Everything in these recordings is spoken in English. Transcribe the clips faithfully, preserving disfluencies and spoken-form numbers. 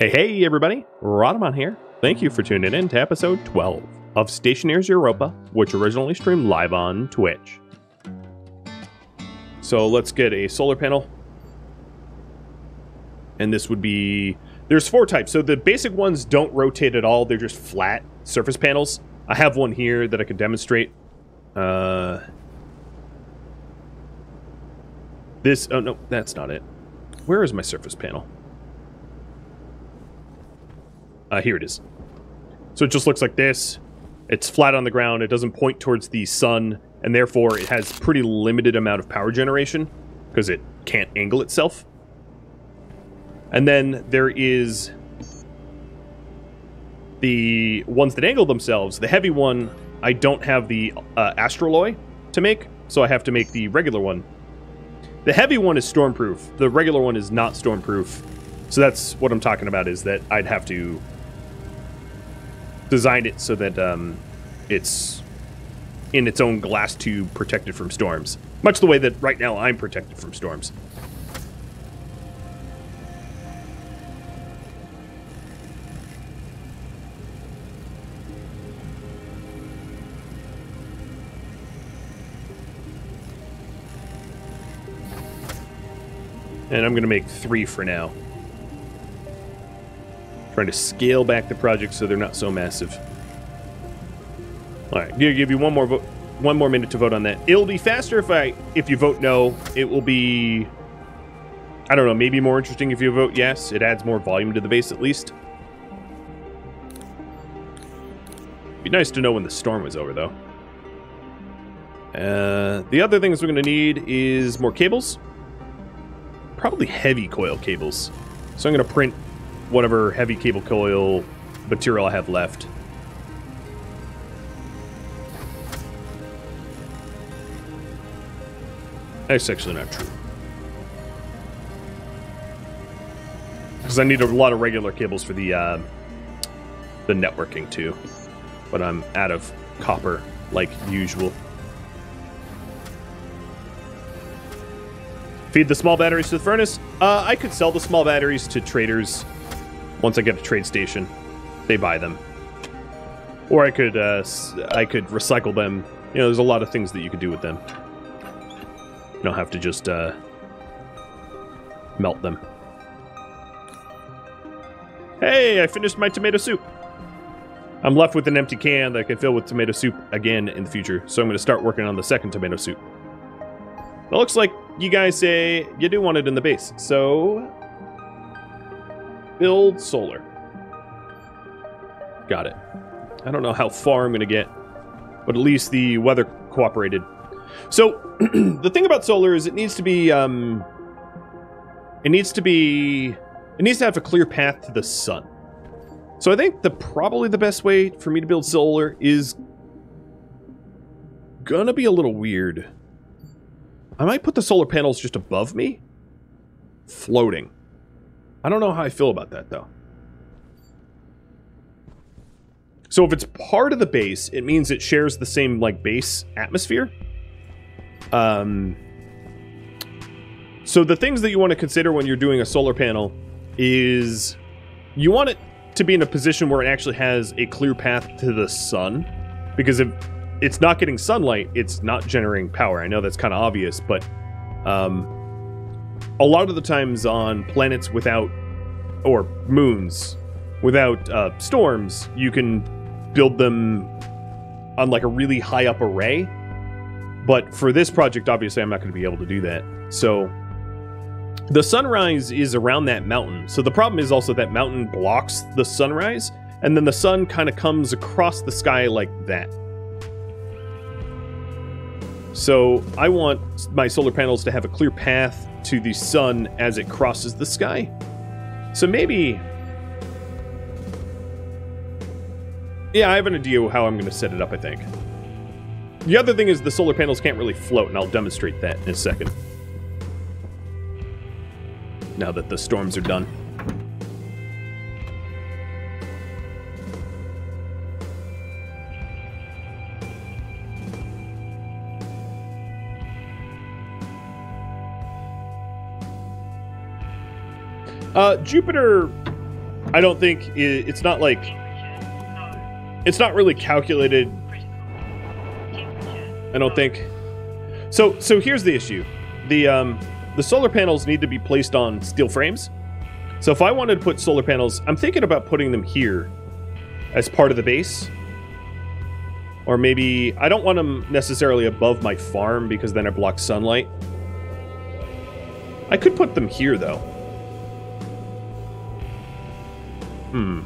Hey, hey, everybody. Rhadamant here. Thank you for tuning in to episode twelve of Stationeers Europa, which originally streamed live on Twitch. So let's get a solar panel. And this would be... There's four types. So the basic ones don't rotate at all. They're just flat surface panels. I have one here that I could demonstrate. Uh, this... Oh, no, that's not it. Where is my surface panel? Uh, here it is. So it just looks like this. It's flat on the ground. It doesn't point towards the sun, and therefore it has pretty limited amount of power generation because it can't angle itself. And then there is the ones that angle themselves. The heavy one, I don't have the uh, astraloy to make, so I have to make the regular one. The heavy one is stormproof. The regular one is not stormproof. So that's what I'm talking about, is that I'd have to designed it so that um, it's in its own glass tube, protected from storms. Much the way that right now I'm protected from storms. And I'm going to make three for now. Trying to scale back the project so they're not so massive. All right, I'm gonna give you one more vote, one more minute to vote on that. It'll be faster if I if you vote no. It will be, I don't know, maybe more interesting if you vote yes. It adds more volume to the base at least. Be nice to know when the storm was over though. Uh, the other things we're gonna need is more cables. Probably heavy coil cables. So I'm gonna print whatever heavy cable coil material I have left. That's actually not true. Because I need a lot of regular cables for the uh, the networking too. But I'm out of copper like usual. Feed the small batteries to the furnace. Uh, I could sell the small batteries to traders. Once I get a trade station, they buy them. Or I could uh, I could recycle them. You know, there's a lot of things that you could do with them. You don't have to just uh, melt them. Hey, I finished my tomato soup. I'm left with an empty can that I can fill with tomato soup again in the future. So I'm going to start working on the second tomato soup. It looks like you guys say you do want it in the base. So... build solar. Got it. I don't know how far I'm going to get, but at least the weather cooperated. So, the thing about solar is it needs to be, um... It needs to be... It needs to have a clear path to the sun. So I think the probably the best way for me to build solar is... gonna be a little weird. I might put the solar panels just above me. Floating. I don't know how I feel about that, though. So if it's part of the base, it means it shares the same, like, base atmosphere. Um, so the things that you want to consider when you're doing a solar panel is you want it to be in a position where it actually has a clear path to the sun. Because if it's not getting sunlight, it's not generating power. I know that's kind of obvious, but... Um, a lot of the times on planets without, or moons, without uh, storms, you can build them on like a really high up array. But for this project, obviously, I'm not going to be able to do that. So the sunrise is around that mountain. So the problem is also that mountain blocks the sunrise, and then the sun kind of comes across the sky like that. So I want my solar panels to have a clear path to the sun as it crosses the sky. So maybe... yeah, I have an idea how I'm going to set it up, I think. The other thing is the solar panels can't really float, and I'll demonstrate that in a second. Now that the storms are done. Uh, Jupiter I don't think it, it's not like it's not really calculated. I don't think. So so here's the issue. The um the solar panels need to be placed on steel frames. So if I wanted to put solar panels, I'm thinking about putting them here as part of the base. Or maybe I don't want them necessarily above my farm because then it blocks sunlight. I could put them here though. Hmm.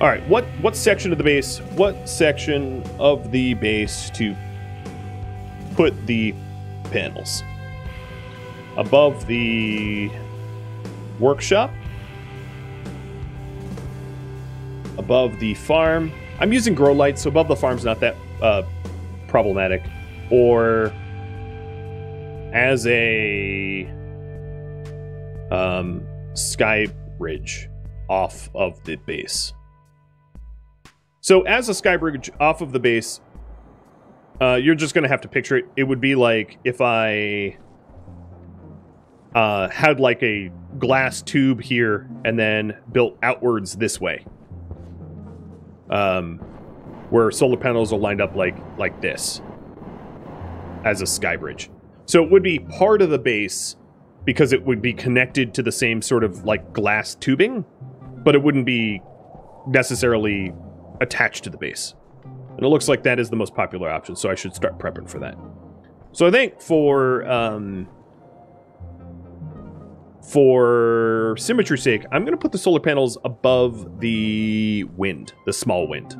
All right, what what section of the base? What section of the base to put the panels? Above the workshop? Above the farm? I'm using grow lights, so above the farm's not that uh, problematic. Or as a um, sky bridge off of the base. So as a sky bridge off of the base, uh, you're just going to have to picture it. It would be like if I uh, had like a glass tube here and then built outwards this way. Um, where solar panels are lined up like like this as a sky bridge. So it would be part of the base because it would be connected to the same sort of like glass tubing, but it wouldn't be necessarily attached to the base. And it looks like that is the most popular option, so I should start prepping for that. So I think for um, for symmetry's sake, I'm going to put the solar panels above the wind, the small wind.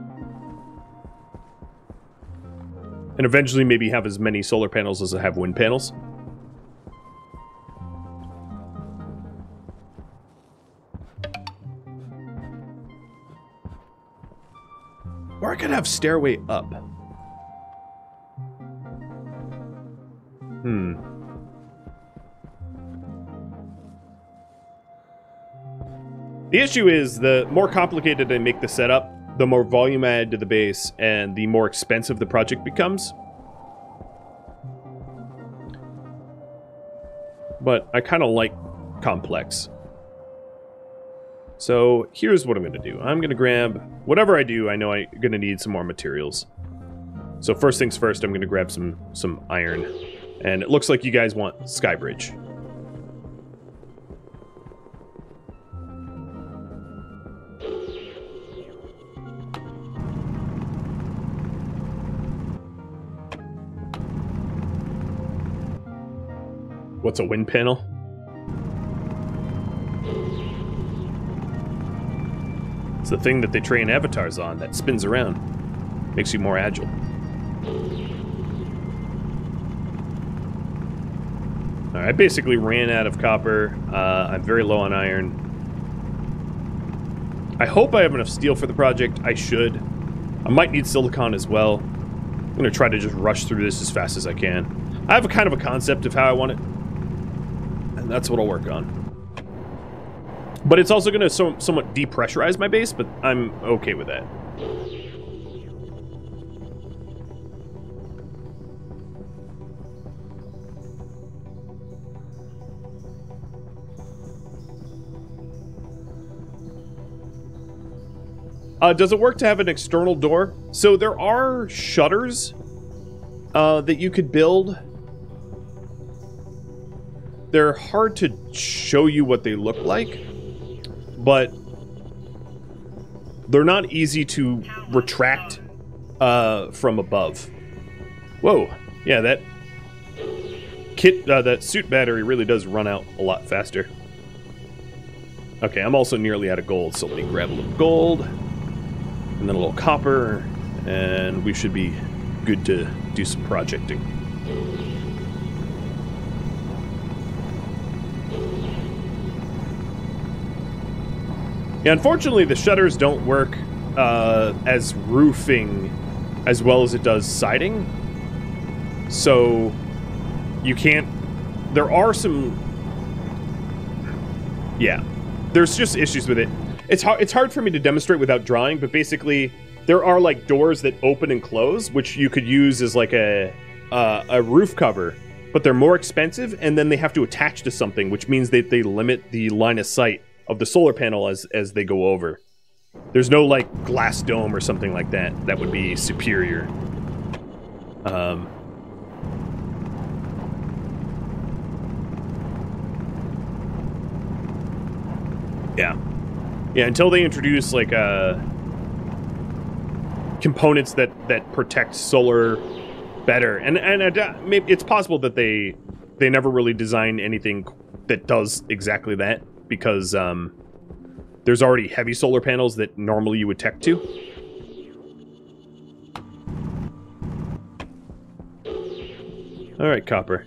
And eventually maybe have as many solar panels as I have wind panels. Or I could have stairway up. Hmm. The issue is the more complicated I make the setup, the more volume I add to the base, and the more expensive the project becomes. But I kind of like complex. So here's what I'm going to do. I'm going to grab whatever I do. I know I'm going to need some more materials. So first things first, I'm going to grab some some iron. And it looks like you guys want Skybridge. What's a wind panel? It's the thing that they train avatars on that spins around. Makes you more agile. All right, I basically ran out of copper. Uh, I'm very low on iron. I hope I have enough steel for the project. I should. I might need silicon as well. I'm going to try to just rush through this as fast as I can. I have a kind of a concept of how I want it. And that's what I'll work on. But it's also going to so somewhat depressurize my base, but I'm okay with that. Uh, does it work to have an external door? So there are shutters uh, that you could build. They're hard to show you what they look like. But they're not easy to retract uh, from above. Whoa, yeah, that kit, uh, that suit battery really does run out a lot faster. Okay, I'm also nearly out of gold, so let me grab a little gold, and then a little copper, and we should be good to do some projecting. Yeah, unfortunately, the shutters don't work uh, as roofing as well as it does siding. So you can't... There are some... Yeah. There's just issues with it. It's, it's hard for me to demonstrate without drawing, but basically there are like doors that open and close, which you could use as like a, uh, a roof cover, but they're more expensive, and then they have to attach to something, which means that they limit the line of sight of the solar panel as as they go over. There's no like glass dome or something like that that would be superior. Um, yeah, yeah. Until they introduce like uh, components that that protect solar better, and and uh, maybe it's possible that they they never really design anything that does exactly that, because um, there's already heavy solar panels that normally you would tech to. Alright, Copper.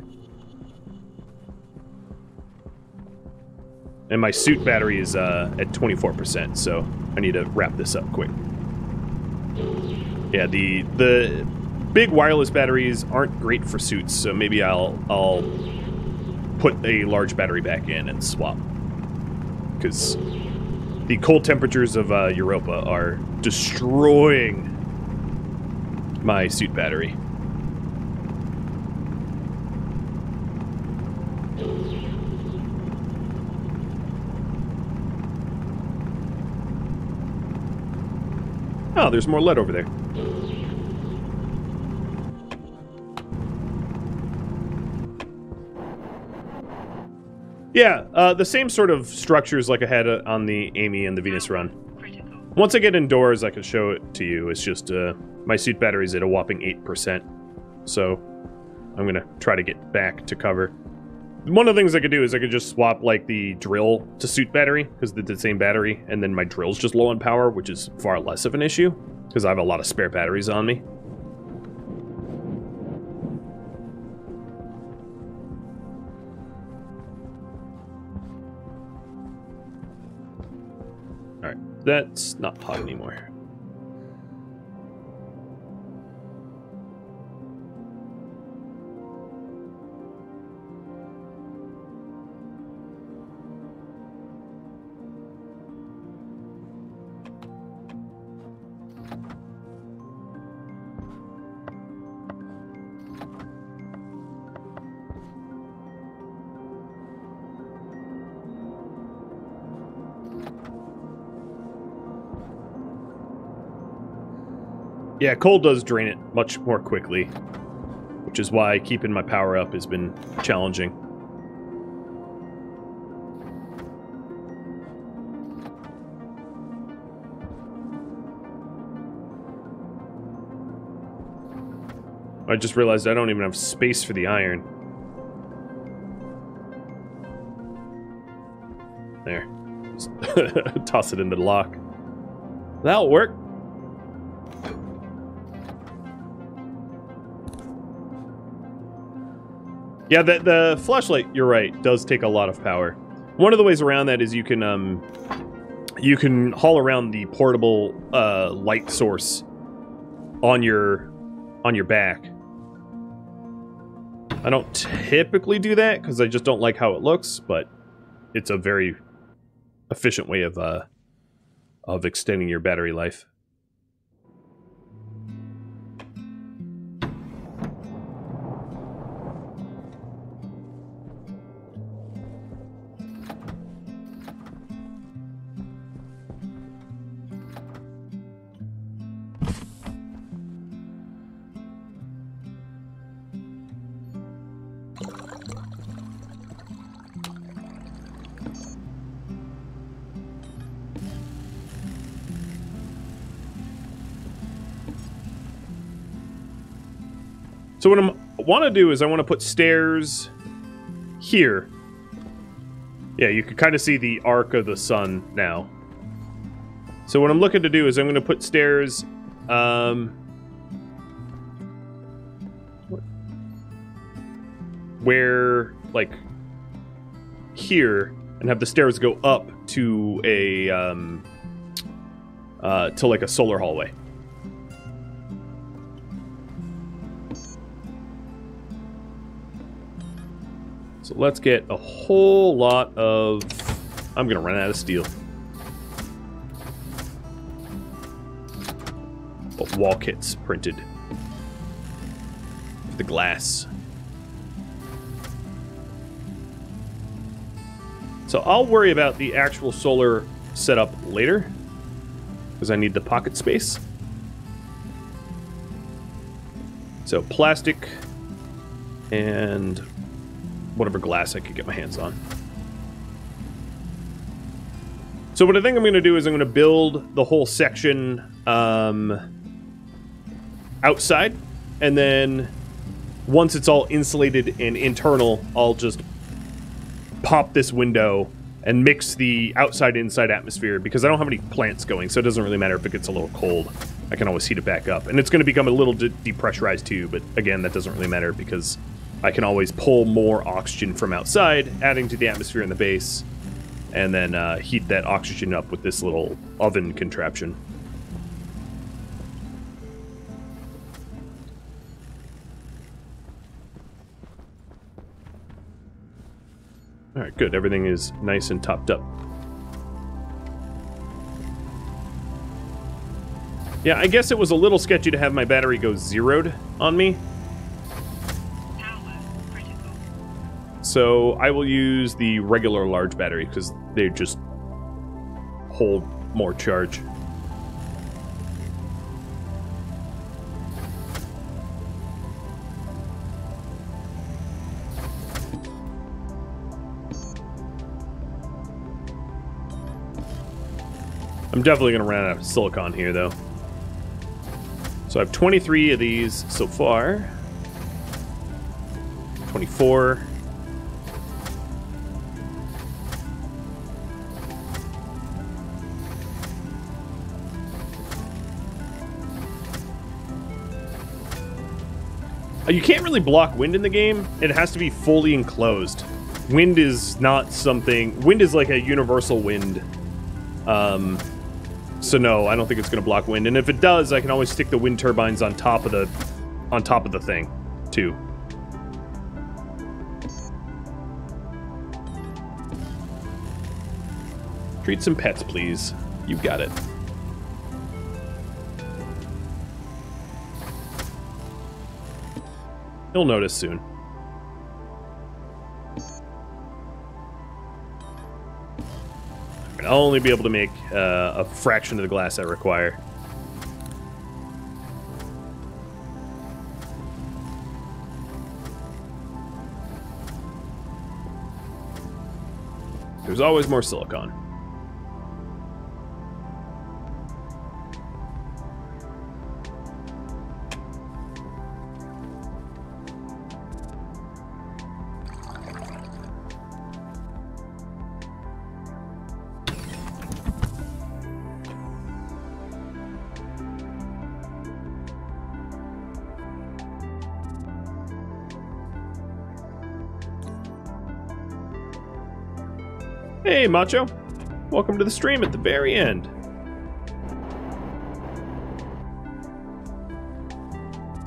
And my suit battery is uh, at twenty-four percent, so I need to wrap this up quick. Yeah, the the big wireless batteries aren't great for suits, so maybe I'll I'll put a large battery back in and swap. Because the cold temperatures of uh, Europa are destroying my suit battery. Oh, there's more lead over there. Yeah, uh, the same sort of structures like I had uh, on the Amy and the Venus run. Once I get indoors, I can show it to you. It's just uh, my suit battery's at a whopping eight percent. So I'm going to try to get back to cover. One of the things I could do is I could just swap, like, the drill to suit battery, because they're the same battery, and then my drill's just low on power, which is far less of an issue, because I have a lot of spare batteries on me. Alright, that's not hot anymore. Yeah, coal does drain it much more quickly, which is why keeping my power up has been challenging. I just realized I don't even have space for the iron. There. Just toss it into the lock. That'll work. Yeah, the, the flashlight, you're right, does take a lot of power. One of the ways around that is you can um, you can haul around the portable uh, light source on your on your back. I don't typically do that because I just don't like how it looks, but it's a very efficient way of uh, of extending your battery life. So what I'm, I want to do is I want to put stairs here. Yeah, you can kind of see the arc of the sun now. So what I'm looking to do is I'm going to put stairs... Um, where, like, here, and have the stairs go up to a... Um, uh, to, like, a solar hallway. So let's get a whole lot of... I'm gonna run out of steel. But wall kits printed. The glass. So I'll worry about the actual solar setup later, because I need the pocket space. So plastic and whatever glass I could get my hands on. So what I think I'm going to do is I'm going to build the whole section um, outside, and then once it's all insulated and internal, I'll just pop this window and mix the outside-inside atmosphere, because I don't have any plants going, so it doesn't really matter if it gets a little cold. I can always heat it back up, and it's going to become a little de depressurized too, but again, that doesn't really matter because I can always pull more oxygen from outside, adding to the atmosphere in the base, and then uh, heat that oxygen up with this little oven contraption. All right, good. Everything is nice and topped up. Yeah, I guess it was a little sketchy to have my battery go zeroed on me. So I will use the regular large battery because they just hold more charge. I'm definitely going to run out of silicon here, though. So I have twenty-three of these so far. twenty-four. You can't really block wind in the game. It has to be fully enclosed. Wind is not something... Wind is like a universal wind. Um... So no, I don't think it's going to block wind, and if it does, I can always stick the wind turbines on top of the, on top of the thing, too. Treat some pets, please. You got it. You'll notice soon. I'll only be able to make uh, a fraction of the glass I require. There's always more silicon. Hey, Macho. Welcome to the stream at the very end.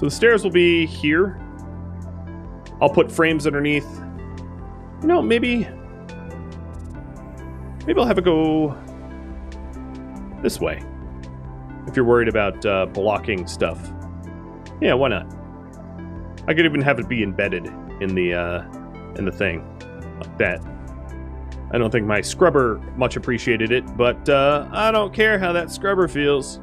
So the stairs will be here. I'll put frames underneath. You know, maybe... Maybe I'll have it go this way. If you're worried about uh, blocking stuff. Yeah, why not? I could even have it be embedded in the, uh, in the thing. Like that. I don't think my scrubber much appreciated it, but uh, I don't care how that scrubber feels.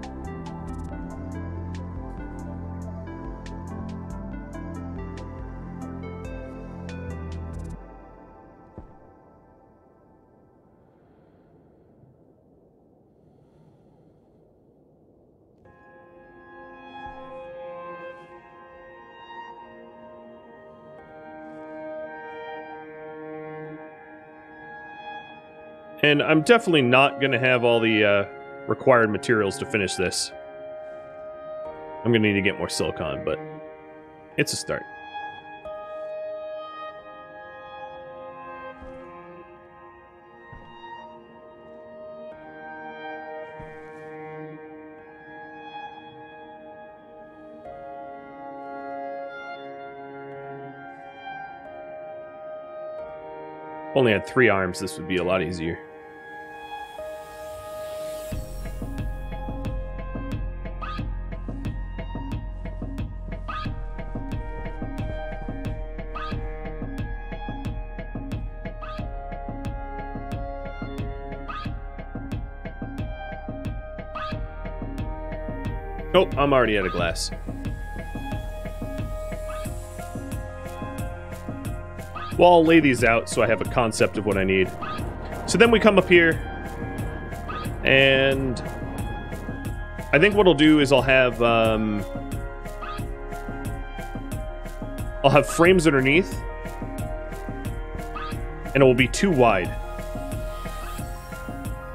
And I'm definitely not going to have all the uh, required materials to finish this. I'm going to need to get more silicon, but it's a start. If only had three arms, this would be a lot easier. Nope, I'm already out of glass. Well, I'll lay these out so I have a concept of what I need. So then we come up here, and I think what I'll do is I'll have um, I'll have frames underneath, and it will be too wide.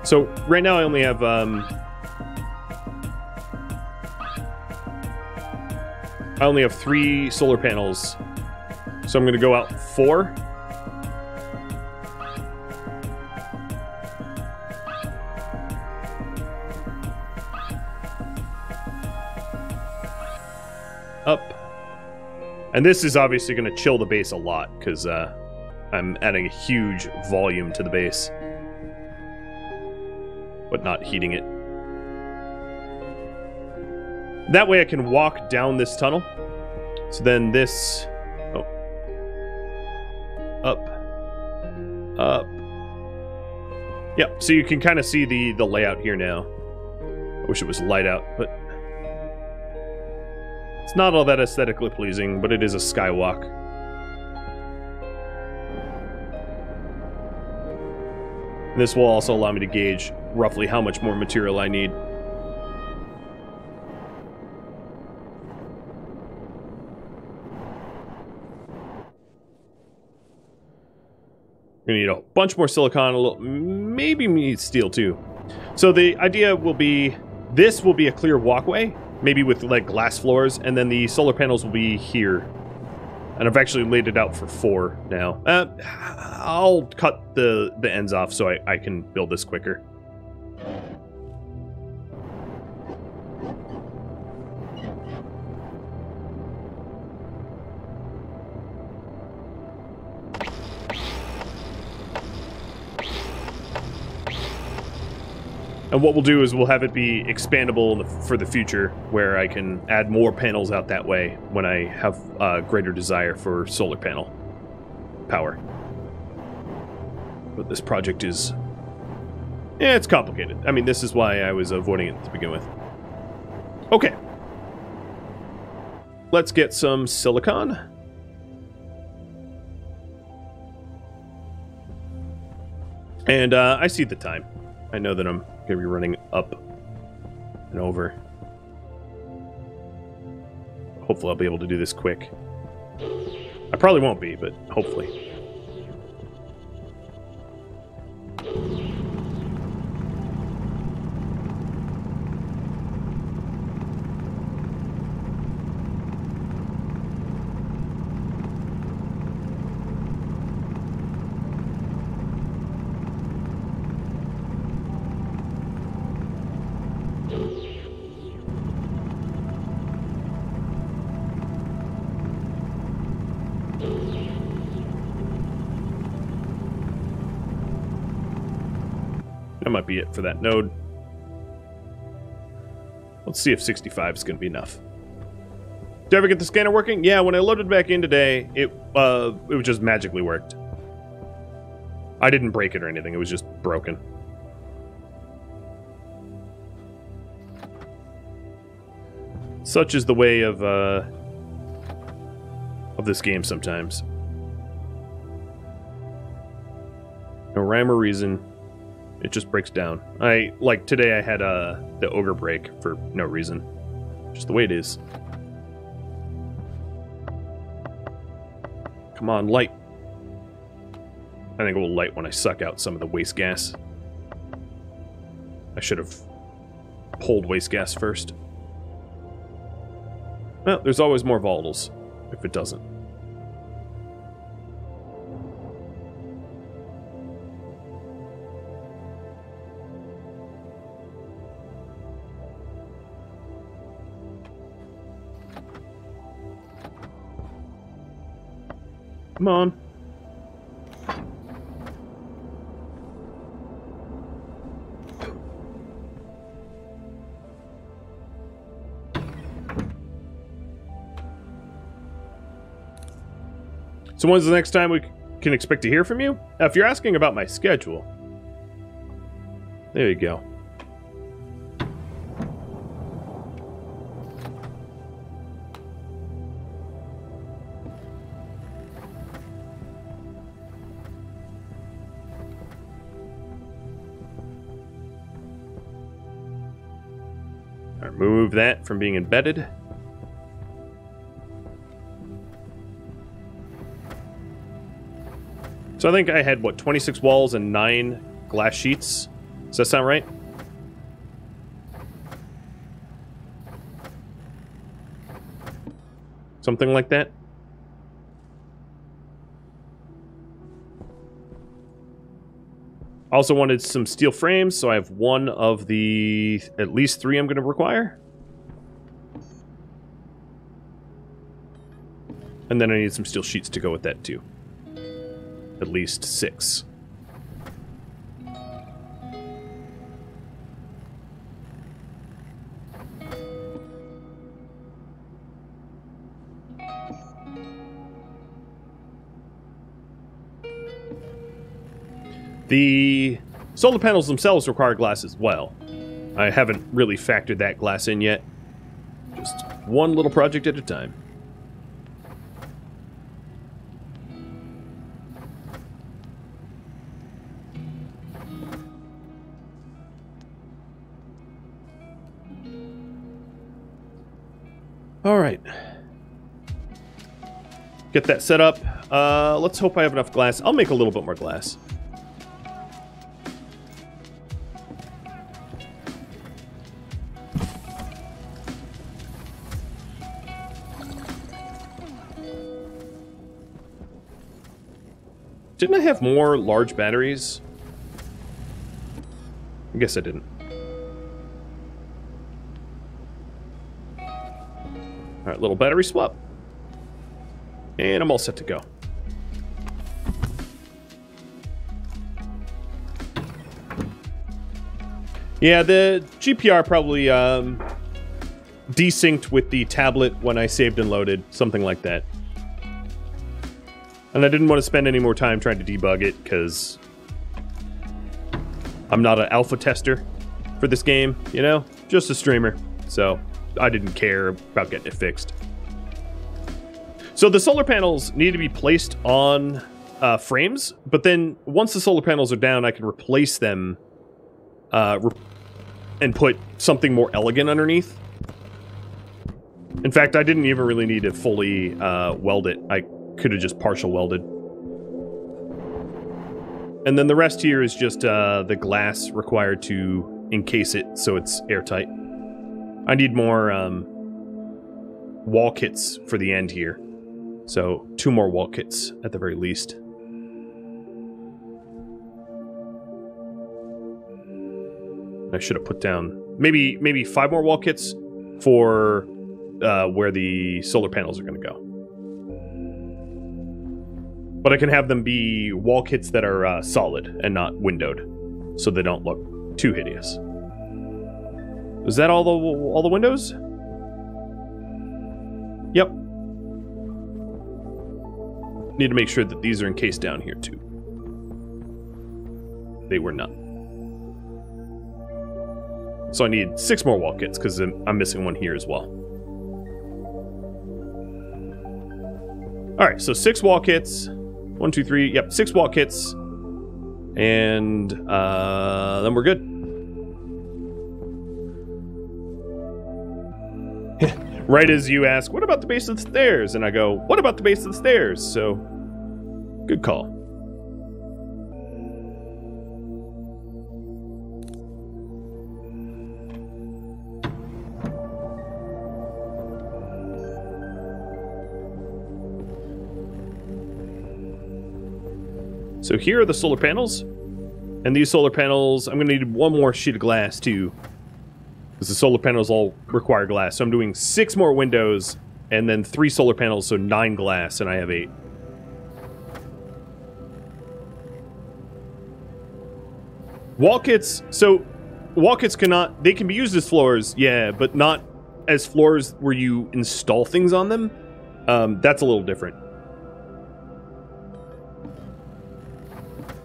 So right now I only have um, I only have three solar panels. So I'm going to go out four. Up. And this is obviously going to chill the base a lot, because uh, I'm adding a huge volume to the base. But not heating it. That way I can walk down this tunnel. So then this... Up, up. Yep, so you can kind of see the, the layout here now. I wish it was light out, but... It's not all that aesthetically pleasing, but it is a skywalk. And this will also allow me to gauge roughly how much more material I need. We're gonna need a bunch more silicon, a little, maybe we need steel too. So the idea will be, this will be a clear walkway, maybe with like glass floors, and then the solar panels will be here. And I've actually laid it out for four now. Uh, I'll cut the, the ends off so I, I can build this quicker. And what we'll do is we'll have it be expandable for the future, where I can add more panels out that way when I have a greater desire for solar panel power. But this project is... Yeah, it's complicated. I mean, this is why I was avoiding it to begin with. Okay. Let's get some silicon. And uh, I see the time. I know that I'm gonna be running up and over. Hopefully I'll be able to do this quick. I probably won't be, but hopefully. Might be it for that node. Let's see if sixty-five is going to be enough. Did I ever get the scanner working? Yeah, when I loaded back in today, it uh, it just magically worked. I didn't break it or anything. It was just broken. Such is the way of uh, of this game sometimes. No rhyme or reason. It just breaks down. I, like today I had uh, the ogre break for no reason. Just the way it is. Come on, light. I think it will light when I suck out some of the waste gas. I should have pulled waste gas first. Well, there's always more volatiles if it doesn't. Come on. So when's the next time we can expect to hear from you? Now, if you're asking about my schedule, there you go. Remove that from being embedded. So I think I had, what, twenty-six walls and nine glass sheets? Does that sound right? Something like that? Also wanted some steel frames, so I have one of the at least three I'm going to require. And then I need some steel sheets to go with that too. At least six. The solar panels themselves require glass as well. I haven't really factored that glass in yet. Just one little project at a time. All right. Get that set up. Uh, let's hope I have enough glass. I'll make a little bit more glass. Didn't I have more large batteries? I guess I didn't. Alright, little battery swap. And I'm all set to go. Yeah, the G P R probably um, desynced with the tablet when I saved and loaded. Something like that. And I didn't want to spend any more time trying to debug it, because I'm not an alpha tester for this game, you know? Just a streamer. So I didn't care about getting it fixed. So the solar panels need to be placed on uh, frames, but then once the solar panels are down, I can replace them uh, re and put something more elegant underneath. In fact, I didn't even really need to fully uh, weld it. I could have just partial welded. And then the rest here is just uh, the glass required to encase it so it's airtight. I need more um, wall kits for the end here. So two more wall kits at the very least. I should have put down maybe maybe five more wall kits for uh, where the solar panels are going to go. But I can have them be wall kits that are uh, solid and not windowed, so they don't look too hideous. Is that all the all the windows? Yep. Need to make sure that these are encased down here too. They were not. So I need six more wall kits because I'm missing one here as well. All right, so six wall kits. One, two, three. Yep, six wall kits, and uh, then we're good. Right as you ask, "What about the base of the stairs?" and I go, "What about the base of the stairs?" So, good call. So here are the solar panels, and these solar panels, I'm going to need one more sheet of glass too, because the solar panels all require glass. So I'm doing six more windows, and then three solar panels, so nine glass, and I have eight. Wall kits, so wall kits cannot, they can be used as floors, yeah, but not as floors where you install things on them. Um, that's a little different.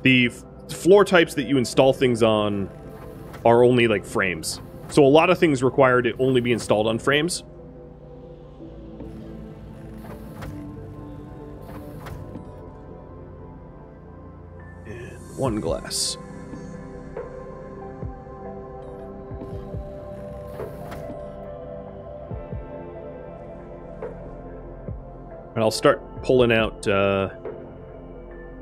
The floor types that you install things on are only like frames. So a lot of things require to only be installed on frames. And one glass. And I'll start pulling out uh,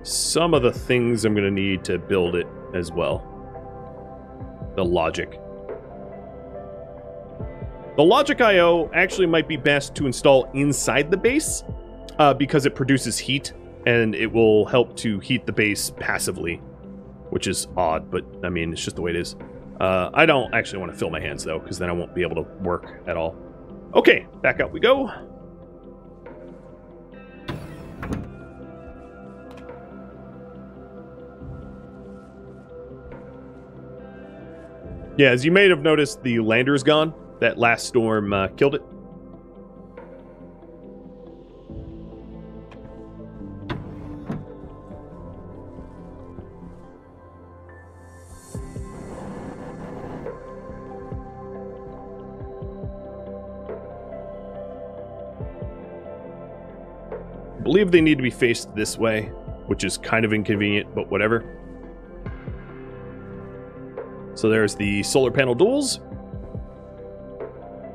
some of the things I'm going to need to build it as well. The logic. The logic I O actually might be best to install inside the base uh, because it produces heat and it will help to heat the base passively, which is odd, but I mean, it's just the way it is. Uh, I don't actually want to fill my hands though, because then I won't be able to work at all. Okay, back out we go. Yeah, as you may have noticed, the lander is gone. That last storm uh, killed it. I believe they need to be faced this way, which is kind of inconvenient, but whatever. So there's the solar panel duels.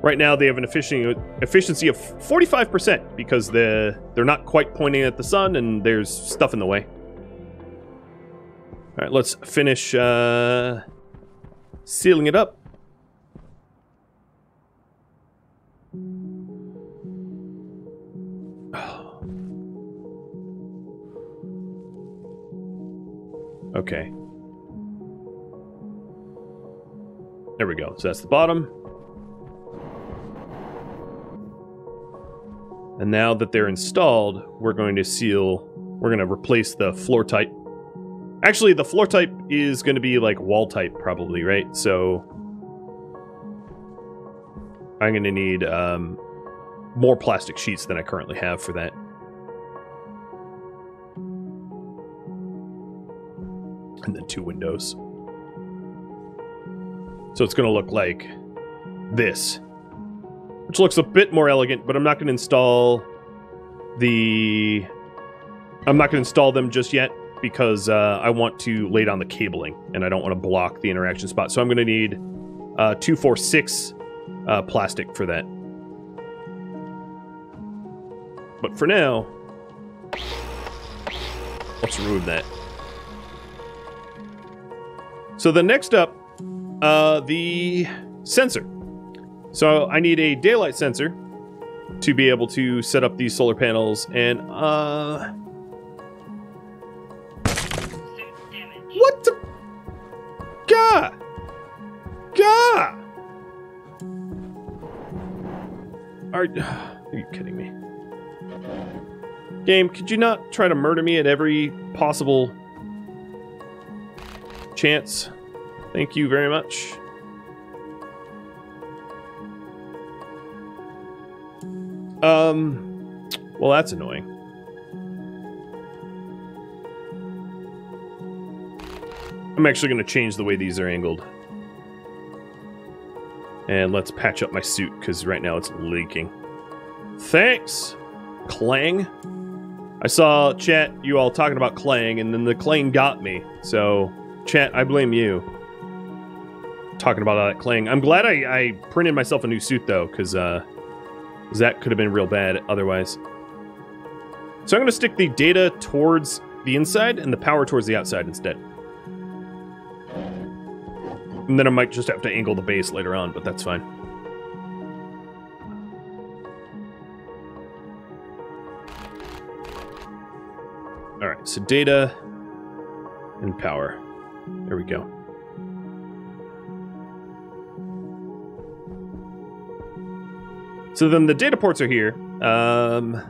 Right now they have an efficiency of forty-five percent because they're, they're not quite pointing at the sun and there's stuff in the way. All right, let's finish uh, sealing it up. Okay. There we go. So that's the bottom. And now that they're installed, we're going to seal... We're going to replace the floor type. Actually, the floor type is going to be like wall type, probably, right? So... I'm going to need um, more plastic sheets than I currently have for that. And then two windows. So it's going to look like this. Which looks a bit more elegant, but I'm not going to install the... I'm not going to install them just yet because uh, I want to lay down the cabling and I don't want to block the interaction spot. So I'm going to need uh, two four six uh, plastic for that. But for now, let's remove that. So the next up, uh, the sensor. So I need a daylight sensor to be able to set up these solar panels and, uh... what the... Gah! Gah! Are, are you kidding me? Game, could you not try to murder me at every possible chance? Thank you very much. Um, well, that's annoying. I'm actually going to change the way these are angled. And let's patch up my suit, because right now it's leaking. Thanks, Clang. I saw chat, you all talking about Clang, and then the Clang got me. So, chat, I blame you. Talking about all that Clang. I'm glad I, I printed myself a new suit, though, because, uh... that could have been real bad otherwise. So I'm going to stick the data towards the inside and the power towards the outside instead. And then I might just have to angle the base later on, but that's fine. Alright, so data and power. There we go. So then the data ports are here. Um,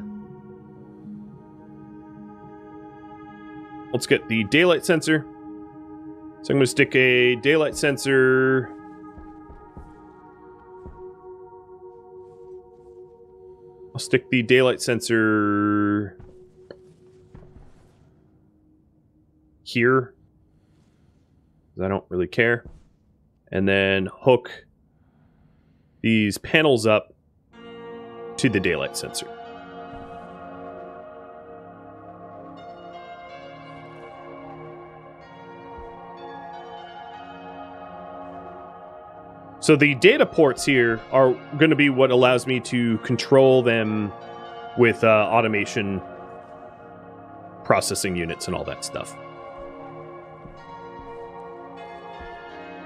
let's get the daylight sensor. So I'm going to stick a daylight sensor. I'll stick the daylight sensor here, because I don't really care. And then hook these panels up to the daylight sensor. So the data ports here are going to be what allows me to control them with uh, automation processing units and all that stuff.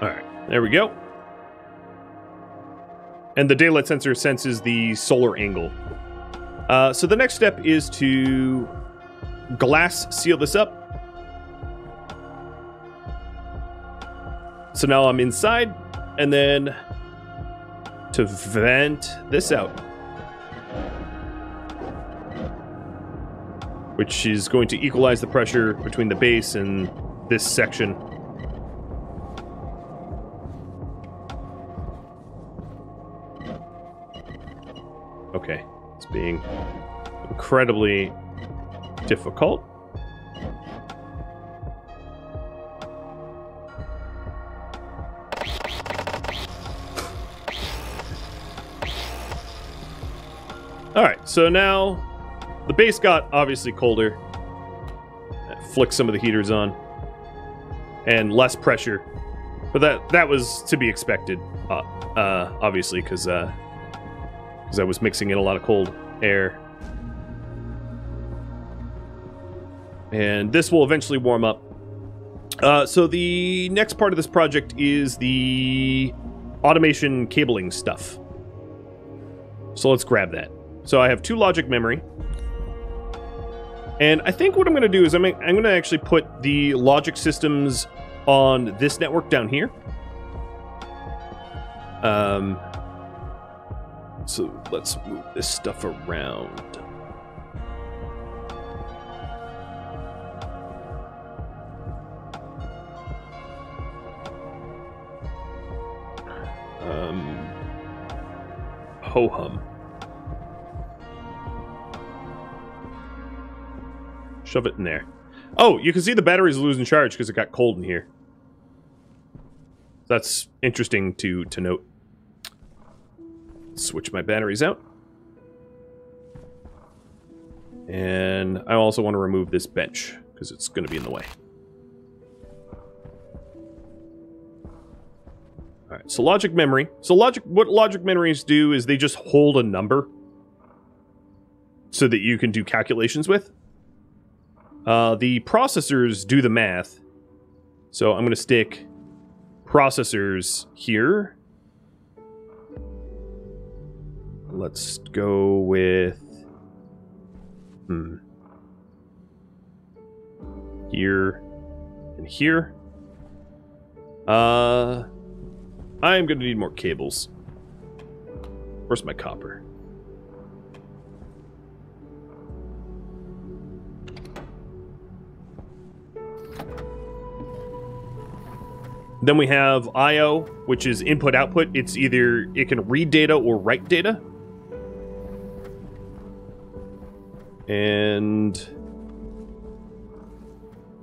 All right, there we go. And the daylight sensor senses the solar angle. Uh, so the next step is to glass seal this up. So now I'm inside, and then to vent this out, which is going to equalize the pressure between the base and this section. Okay, it's being incredibly difficult. Alright, so now the base got obviously colder. Flicked some of the heaters on. And less pressure. But that that was to be expected, uh, uh, obviously, because uh, I was mixing in a lot of cold air. And this will eventually warm up. Uh, so the next part of this project is the automation cabling stuff. So let's grab that. So I have two logic memory, and I think what I'm going to do is I'm, I'm going to actually put the logic systems on this network down here. Um, so let's move this stuff around. Um, ho-hum. Shove it in there. Oh, you can see the battery's losing charge because it got cold in here. That's interesting to, to note. Switch my batteries out. And I also want to remove this bench because it's going to be in the way. Alright, so logic memory. So logic, what logic memories do is they just hold a number so that you can do calculations with. Uh, the processors do the math, so I'm going to stick processors here. Let's go with... Hmm. Here and here. Uh, I'm going to need more cables. Where's my copper? Then we have I O, which is input-output. It's either, it can read data or write data. And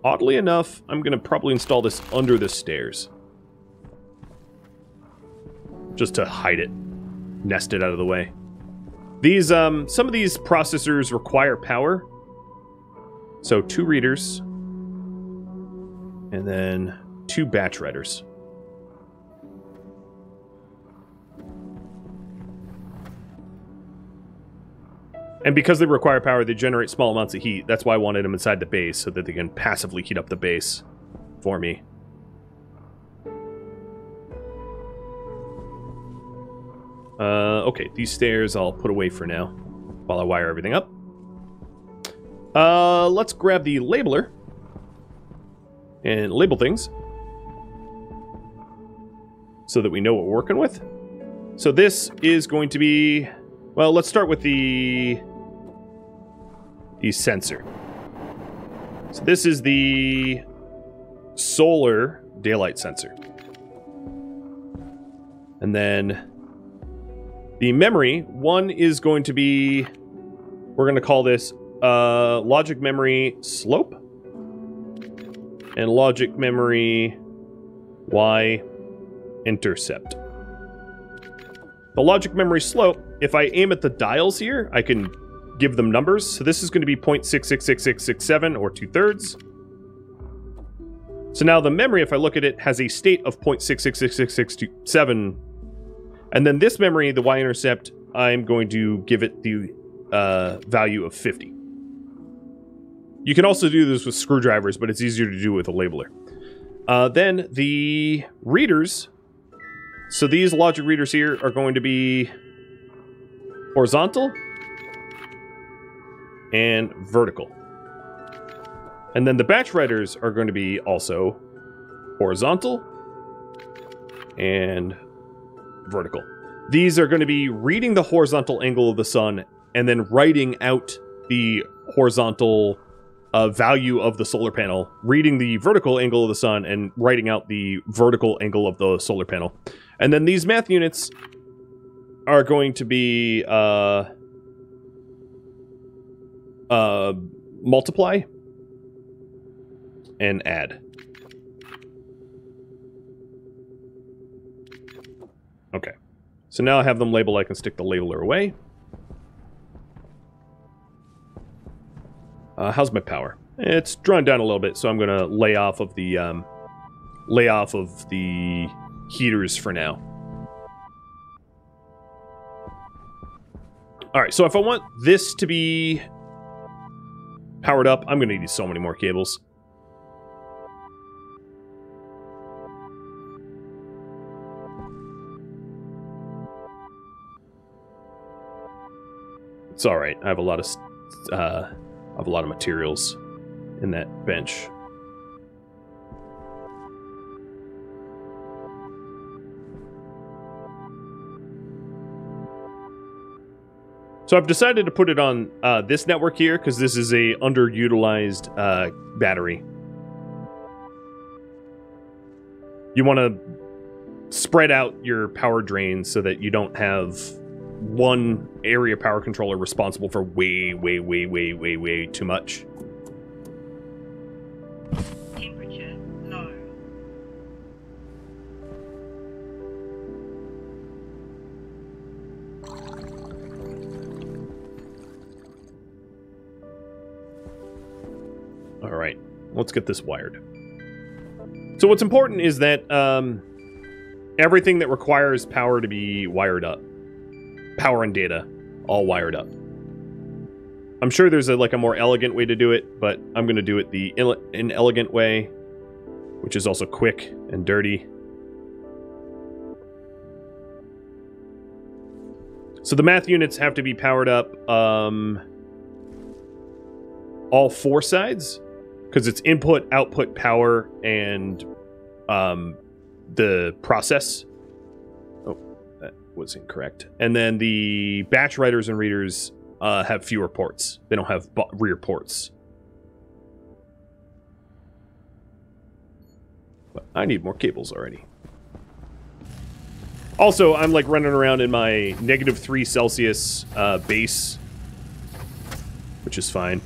oddly enough, I'm gonna probably install this under the stairs. Just to hide it, nest it out of the way. These, um, some of these processors require power. So two readers. And then two batch writers. And because they require power, they generate small amounts of heat. That's why I wanted them inside the base, so that they can passively heat up the base for me. Uh, okay, these stairs I'll put away for now while I wire everything up. Uh, let's grab the labeler and label things, so that we know what we're working with. So this is going to be... Well, let's start with the... the sensor. So this is the solar daylight sensor. And then the memory, one is going to be... We're going to call this uh, logic memory slope. And logic memory Y intercept. The logic memory slope, if I aim at the dials here, I can give them numbers. So this is going to be zero point six six six six six seven, or two-thirds. So now the memory, if I look at it, has a state of zero point six six six six six seven. And then this memory, the Y intercept, I'm going to give it the uh, value of fifty. You can also do this with screwdrivers, but it's easier to do with a labeler. Uh, then the readers. So these logic readers here are going to be horizontal and vertical. And then the batch writers are going to be also horizontal and vertical. These are going to be reading the horizontal angle of the sun and then writing out the horizontal uh, value of the solar panel, reading the vertical angle of the sun and writing out the vertical angle of the solar panel. And then these math units are going to be uh, uh, multiply and add. Okay. So now I have them labeled, I can stick the labeler away. Uh, how's my power? It's drawn down a little bit, so I'm gonna lay off of the um, lay off of the heaters for now. All right, so if I want this to be powered up, I'm gonna need so many more cables. It's all right. I have a lot of uh, I have a lot of materials in that bench. So I've decided to put it on uh, this network here because this is a underutilized uh, battery. You want to spread out your power drains so that you don't have one area power controller responsible for way, way, way, way, way, way too much. Temperature low. All right, let's get this wired. So what's important is that um, everything that requires power to be wired up. Power and data, all wired up. I'm sure there's a, like a more elegant way to do it, but I'm going to do it the inelegant way, which is also quick and dirty. So the math units have to be powered up um, all four sides, because it's input, output, power, and um, the process. Was incorrect. And then the batch writers and readers uh, have fewer ports. They don't have rear ports. But I need more cables already. Also, I'm like running around in my negative three Celsius uh, base, which is fine.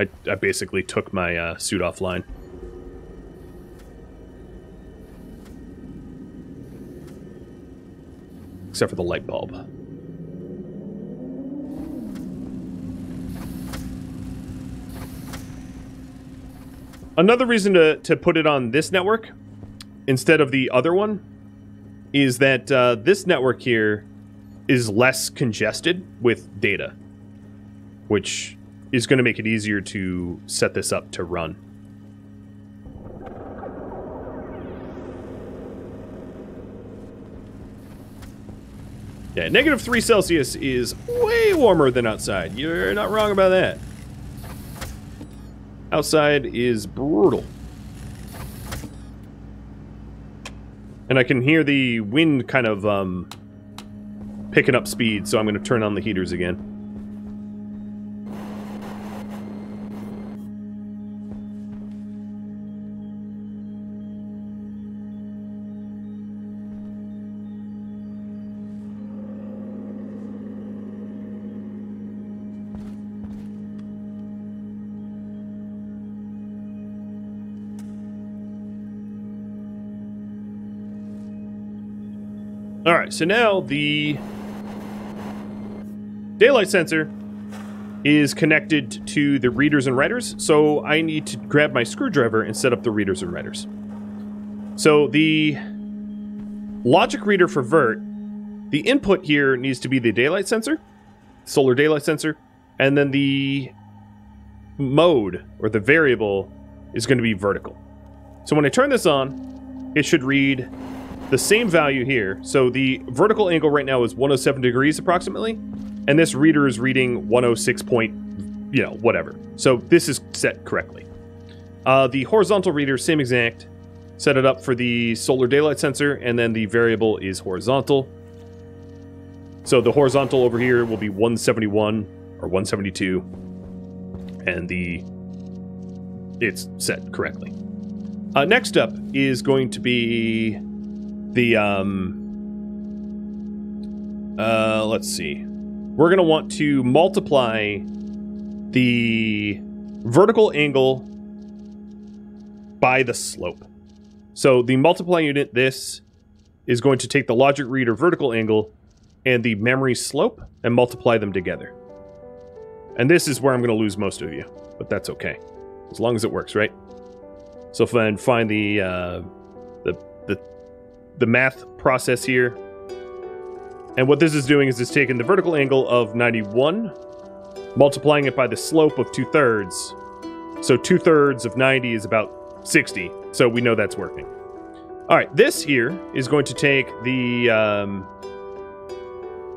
I, I basically took my uh, suit offline. Except for the light bulb. Another reason to, to put it on this network instead of the other one is that uh, this network here is less congested with data, which is going to make it easier to set this up to run. Yeah, negative three Celsius is way warmer than outside. You're not wrong about that. Outside is brutal. And I can hear the wind kind of um, picking up speed, so I'm going to turn on the heaters again. Alright, so now the daylight sensor is connected to the readers and writers, so I need to grab my screwdriver and set up the readers and writers. So the logic reader for vert, the input here needs to be the daylight sensor, solar daylight sensor. And then the mode, or the variable, is going to be vertical. So when I turn this on, it should read the same value here. So the vertical angle right now is one oh seven degrees approximately, and this reader is reading one oh six point, you know, whatever. So this is set correctly. Uh, the horizontal reader, same exact. Set it up for the solar daylight sensor, and then the variable is horizontal. So the horizontal over here will be one seventy-one or one seventy-two, and the it's set correctly. Uh, next up is going to be the um uh let's see, we're gonna want to multiply the vertical angle by the slope. So the multiply unit, this is going to take the logic reader vertical angle and the memory slope and multiply them together. And this is where I'm going to lose most of you, but that's okay, as long as it works, right? So if I find the uh, the the the math process here, and what this is doing is it's taking the vertical angle of ninety-one, multiplying it by the slope of two thirds. So two thirds of ninety is about sixty. So we know that's working. All right, this here is going to take the um,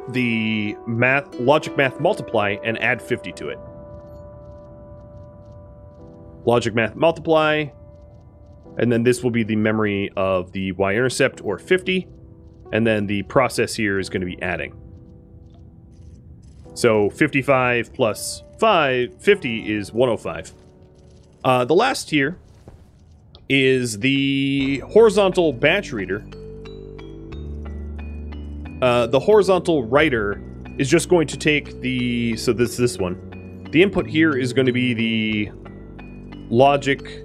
the math logic math multiply and add fifty to it. Logic math multiply, and then this will be the memory of the y-intercept, or fifty, and then the process here is going to be adding. So fifty-five plus five, fifty is one oh five. Uh, the last here is the horizontal batch reader. Uh, the horizontal writer is just going to take the, so this this one. The input here is going to be the logic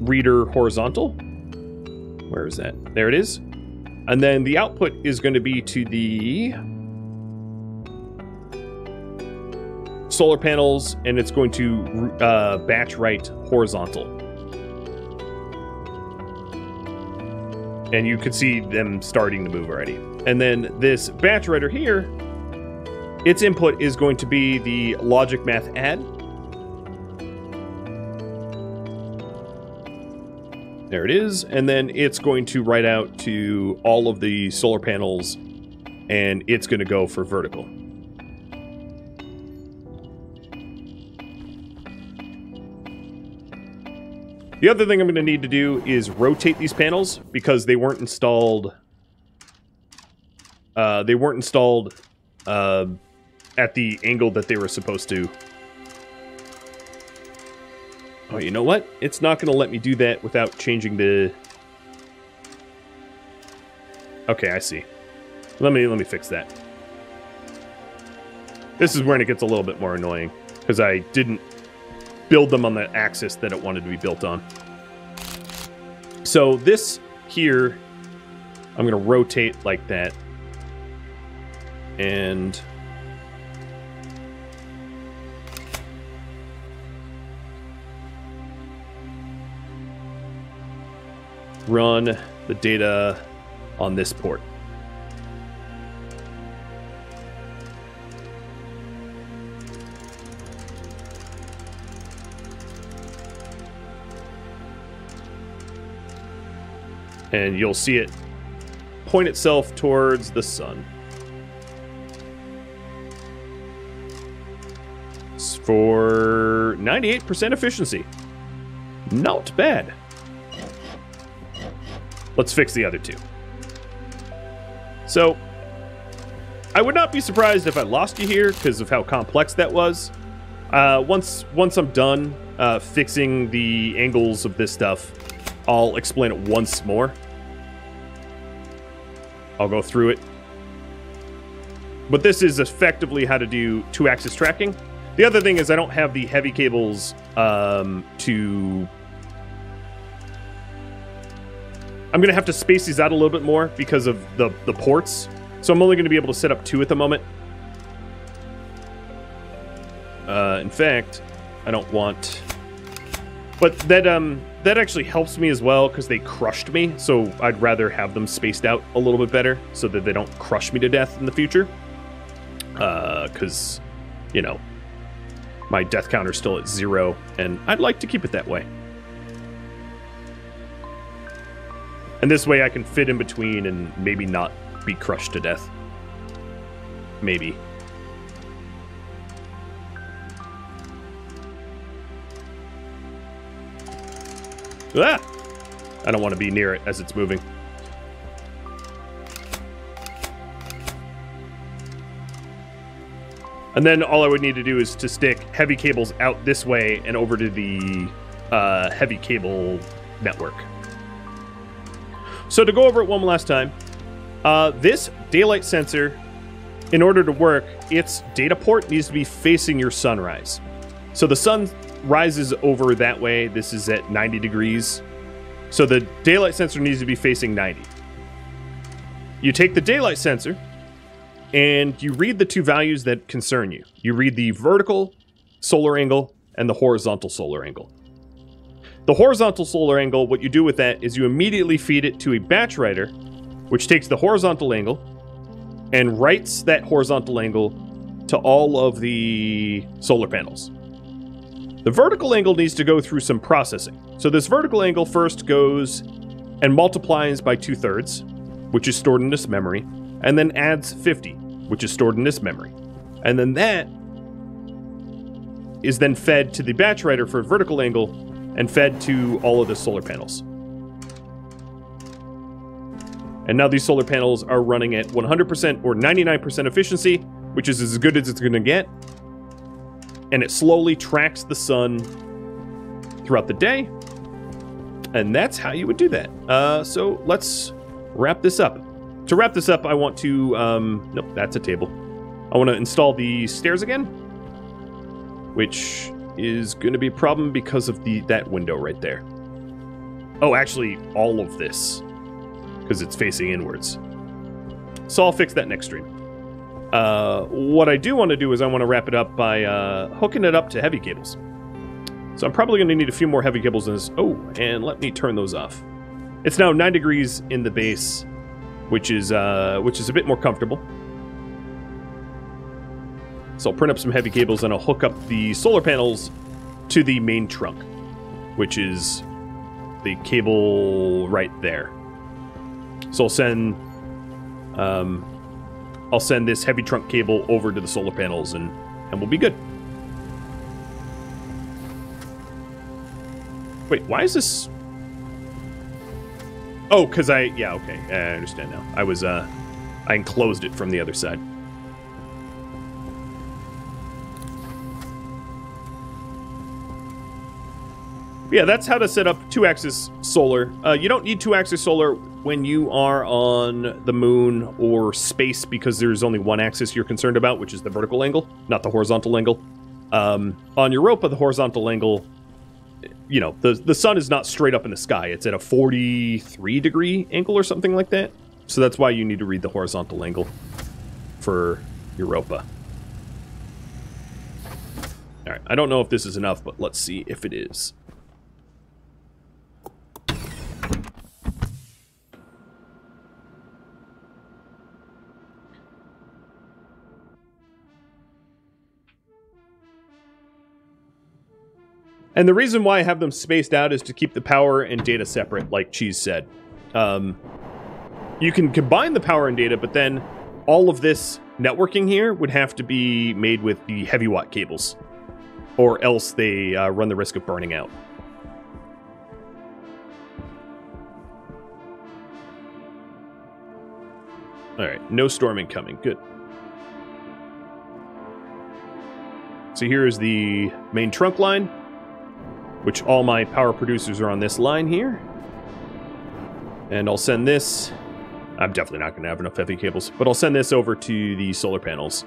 reader horizontal. Where is that? There it is. And then the output is going to be to the solar panels, and it's going to uh, batch write horizontal. And you can see them starting to move already. And then this batch writer here, its input is going to be the logic math add. There it is. And then it's going to write out to all of the solar panels, and it's going to go for vertical. The other thing I'm going to need to do is rotate these panels, because they weren't installed. Uh, they weren't installed uh, at the angle that they were supposed to. Oh, you know what? It's not going to let me do that without changing the. Okay, I see. Let me let me fix that. This is when it gets a little bit more annoying, because I didn't build them on the axis that it wanted to be built on. So this here, I'm gonna rotate like that. And run the data on this port. And you'll see it point itself towards the sun for ninety-eight percent efficiency. Not bad. Let's fix the other two. So, I would not be surprised if I lost you here because of how complex that was. Uh, once, once I'm done uh, fixing the angles of this stuff, I'll explain it once more. I'll go through it. But this is effectively how to do two-axis tracking. The other thing is I don't have the heavy cables um, to... I'm going to have to space these out a little bit more because of the, the ports. So I'm only going to be able to set up two at the moment. Uh, in fact, I don't want... But that um that actually helps me as well, because they crushed me, so I'd rather have them spaced out a little bit better so that they don't crush me to death in the future. because, uh, you know, my death counter's still at zero, and I'd like to keep it that way. And this way I can fit in between and maybe not be crushed to death. Maybe. Ah! I don't want to be near it as it's moving. And then all I would need to do is to stick heavy cables out this way and over to the uh, heavy cable network. So to go over it one last time, uh, this daylight sensor, in order to work, its data port needs to be facing your sunrise. So the sun rises over that way. This is at ninety degrees. So the daylight sensor needs to be facing ninety. You take the daylight sensor and you read the two values that concern you. You read the vertical solar angle and the horizontal solar angle. The horizontal solar angle, what you do with that is you immediately feed it to a batch writer, which takes the horizontal angle and writes that horizontal angle to all of the solar panels. The vertical angle needs to go through some processing. So this vertical angle first goes and multiplies by two thirds, which is stored in this memory, and then adds fifty, which is stored in this memory. And then that is then fed to the batch writer for vertical angle, and fed to all of the solar panels. And now these solar panels are running at one hundred percent or ninety-nine percent efficiency, which is as good as it's gonna get. And it slowly tracks the sun throughout the day. And that's how you would do that. Uh, so let's wrap this up. To wrap this up, I want to, um, nope, that's a table. I wanna install the stairs again, which is going to be a problem because of the that window right there. Oh, actually, all of this, because it's facing inwards. So I'll fix that next stream. Uh, what I do want to do is I want to wrap it up by uh, hooking it up to heavy cables. So I'm probably going to need a few more heavy cables in this. Oh, and let me turn those off. It's now nine degrees in the base, which is uh, which is a bit more comfortable. So I'll print up some heavy cables and I'll hook up the solar panels to the main trunk, which is the cable right there. So I'll send, um, I'll send this heavy trunk cable over to the solar panels, and, and we'll be good. Wait, why is this? Oh, because I, yeah, okay, I understand now. I was, uh, I enclosed it from the other side. Yeah, that's how to set up two-axis solar. Uh, you don't need two-axis solar when you are on the moon or space, because there's only one axis you're concerned about, which is the vertical angle, not the horizontal angle. Um, on Europa, the horizontal angle, you know, the, the sun is not straight up in the sky. It's at a forty-three degree angle or something like that. So that's why you need to read the horizontal angle for Europa. All right, I don't know if this is enough, but let's see if it is. And the reason why I have them spaced out is to keep the power and data separate, like Cheese said. Um, you can combine the power and data, but then all of this networking here would have to be made with the heavy watt cables, or else they uh, run the risk of burning out. All right, no storm incoming, good. So here is the main trunk line, which all my power producers are on this line here. And I'll send this, I'm definitely not gonna have enough heavy cables, but I'll send this over to the solar panels.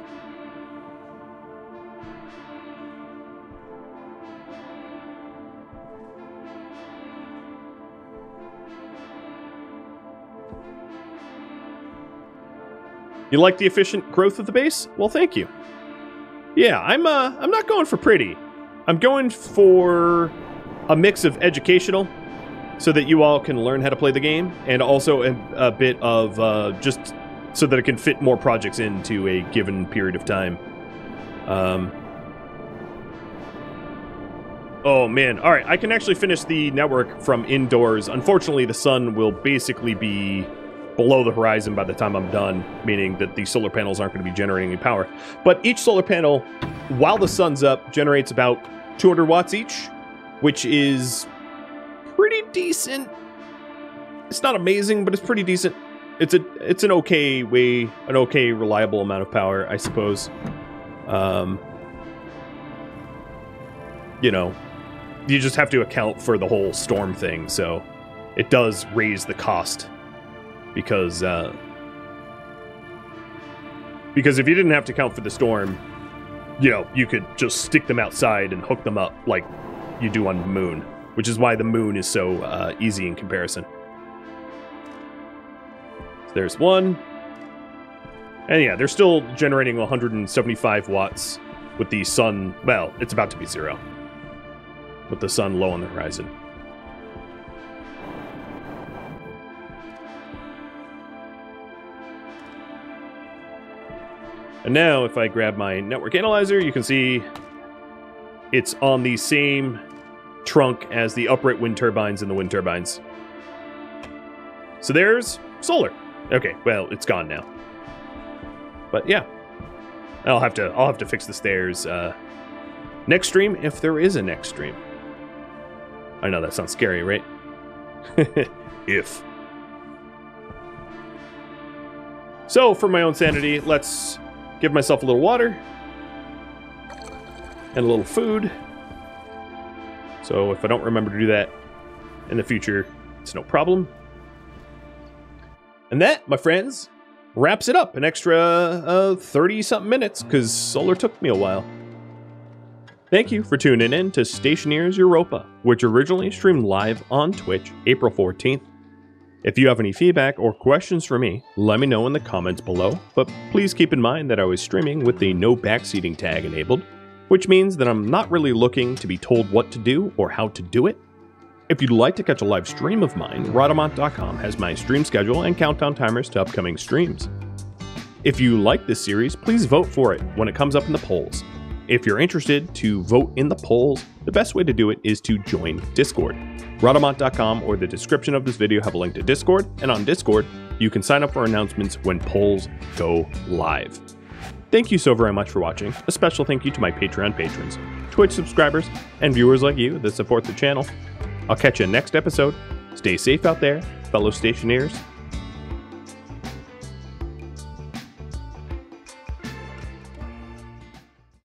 You like the efficient growth of the base? Well, thank you. Yeah, I'm uh, I'm not going for pretty. I'm going for a mix of educational, so that you all can learn how to play the game, and also a, a bit of uh, just so that it can fit more projects into a given period of time. Um, oh man, all right, I can actually finish the network from indoors. Unfortunately, the sun will basically be below the horizon by the time I'm done, meaning that the solar panels aren't going to be generating any power. But each solar panel, while the sun's up, generates about two hundred watts each, which is pretty decent. It's not amazing, but it's pretty decent. It's a it's an okay way, an okay reliable amount of power, I suppose. Um, you know, you just have to account for the whole storm thing, so it does raise the cost. Because, uh, because if you didn't have to count for the storm, you know, you could just stick them outside and hook them up like you do on the moon, which is why the moon is so uh, easy in comparison. So there's one. And yeah, they're still generating one hundred seventy-five watts with the sun, well, it's about to be zero, with the sun low on the horizon. And now, if I grab my network analyzer, you can see it's on the same trunk as the upright wind turbines and the wind turbines. So there's solar. Okay, well, it's gone now. But yeah, I'll have to I'll have to fix the stairs uh, next stream, if there is a next stream. I know that sounds scary, right? If. So for my own sanity, let's give myself a little water and a little food. So if I don't remember to do that in the future, it's no problem. And that, my friends, wraps it up. An extra thirty-something uh, minutes, because solar took me a while. Thank you for tuning in to Stationeers Europa, which originally streamed live on Twitch April fourteenth. If you have any feedback or questions for me, let me know in the comments below, but please keep in mind that I was streaming with the no backseating tag enabled, which means that I'm not really looking to be told what to do or how to do it. If you'd like to catch a live stream of mine, Rhadamant dot com has my stream schedule and countdown timers to upcoming streams. If you like this series, please vote for it when it comes up in the polls. If you're interested to vote in the polls, the best way to do it is to join Discord. Rhadamant dot com or the description of this video have a link to Discord, and on Discord, you can sign up for announcements when polls go live. Thank you so very much for watching. A special thank you to my Patreon patrons, Twitch subscribers, and viewers like you that support the channel. I'll catch you next episode. Stay safe out there, fellow stationeers.